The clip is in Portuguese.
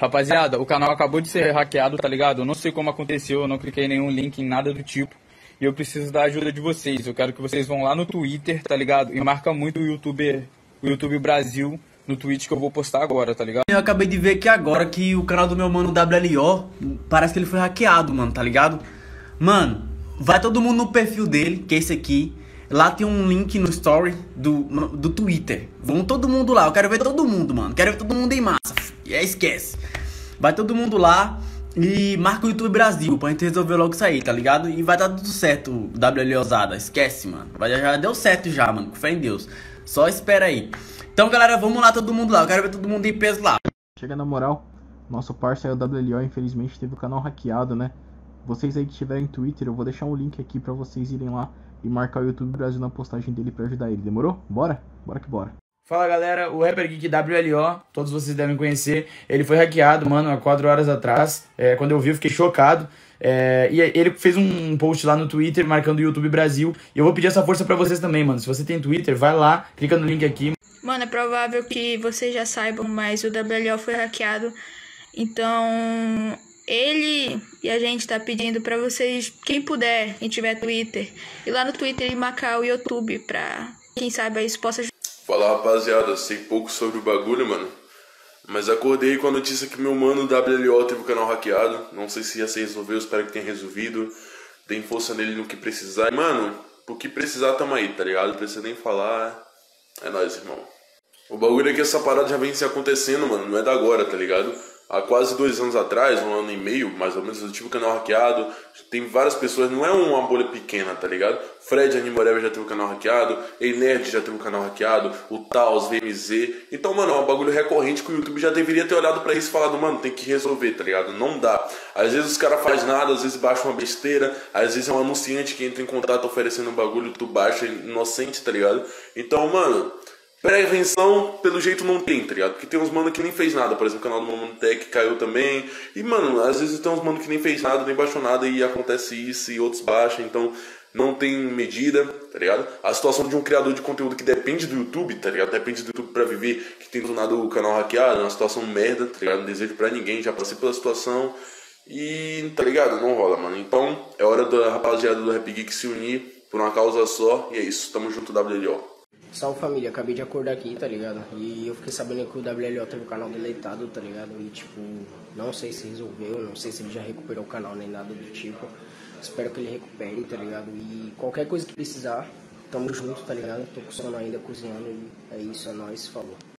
Rapaziada, o canal acabou de ser hackeado, tá ligado? Eu não sei como aconteceu, eu não cliquei em nenhum link, em nada do tipo. E eu preciso da ajuda de vocês. Eu quero que vocês vão lá no Twitter, tá ligado? E marca muito o YouTube Brasil no tweet que eu vou postar agora, tá ligado? Eu acabei de ver aqui agora que o canal do meu mano WLO, parece que ele foi hackeado, mano, tá ligado? Mano, vai todo mundo no perfil dele, que é esse aqui. Lá tem um link no story do Twitter. Vão todo mundo lá, eu quero ver todo mundo, mano. Quero ver todo mundo em massa. E aí esquece. Vai todo mundo lá e marca o YouTube Brasil pra gente resolver logo isso aí, tá ligado? E vai dar tudo certo, WLOzada. Esquece, mano. Já deu certo já, mano. Com fé em Deus. Só espera aí. Então, galera, vamos lá, todo mundo lá. Eu quero ver todo mundo em peso lá. Chega na moral, nosso parceiro WLO, infelizmente, teve o canal hackeado, né? Vocês aí que estiverem no Twitter, eu vou deixar um link aqui pra vocês irem lá e marcar o YouTube Brasil na postagem dele pra ajudar ele. Demorou? Bora? Bora que bora. Fala galera, o Rapper Geek WLO, todos vocês devem conhecer, ele foi hackeado, mano, há 4 horas atrás, quando eu vi eu fiquei chocado, e ele fez um post lá no Twitter marcando o YouTube Brasil, e eu vou pedir essa força pra vocês também, mano, se você tem Twitter, vai lá, clica no link aqui. Mano, é provável que vocês já saibam, mas o WLO foi hackeado, então ele e a gente tá pedindo pra vocês, quem puder, quem tiver Twitter, ir lá no Twitter e marcar o YouTube pra quem sabe isso possa ajudar. Fala rapaziada, sei pouco sobre o bagulho, mano, mas acordei com a notícia que meu mano WLO teve o canal hackeado. Não sei se ia se resolver, eu espero que tenha resolvido. Tem força nele no que precisar. Mano, o que precisar tamo aí, tá ligado? Não precisa nem falar, é nóis, irmão. O bagulho é que essa parada já vem se acontecendo, mano, não é da agora, tá ligado? Há quase 2 anos atrás, 1 ano e meio, mais ou menos, eu tive o canal hackeado. Tem várias pessoas, não é uma bolha pequena, tá ligado? Fred, Animoreva já teve o canal hackeado, E-Nerd já teve o canal hackeado, o Taos, VMZ. Então, mano, é um bagulho recorrente que o YouTube já deveria ter olhado pra isso e falado, mano, tem que resolver, tá ligado? Não dá. Às vezes os caras fazem nada, às vezes baixa uma besteira, às vezes é um anunciante que entra em contato oferecendo um bagulho, tu baixa inocente, tá ligado? Então, mano, prevenção, pelo jeito não tem, tá ligado? Porque tem uns mano que nem fez nada, por exemplo, o canal do Momentech caiu também. E, mano, às vezes tem uns mano que nem fez nada, nem baixou nada e acontece isso e outros baixam, então não tem medida, tá ligado? A situação de um criador de conteúdo que depende do YouTube, tá ligado? Depende do YouTube pra viver, que tem do nada o canal hackeado, é uma situação merda, tá ligado? Não desejo pra ninguém, já passei pela situação e, tá ligado? Não rola, mano. Então, é hora da rapaziada do Rapper Geek se unir por uma causa só e é isso, tamo junto, WLO. Salve família, acabei de acordar aqui, tá ligado? E eu fiquei sabendo que o WLO teve o canal deletado, tá ligado? E tipo, não sei se resolveu, não sei se ele já recuperou o canal nem nada do tipo. Espero que ele recupere, tá ligado? E qualquer coisa que precisar, tamo junto, tá ligado? Tô com sono ainda, cozinhando, e é isso, é nóis, falou.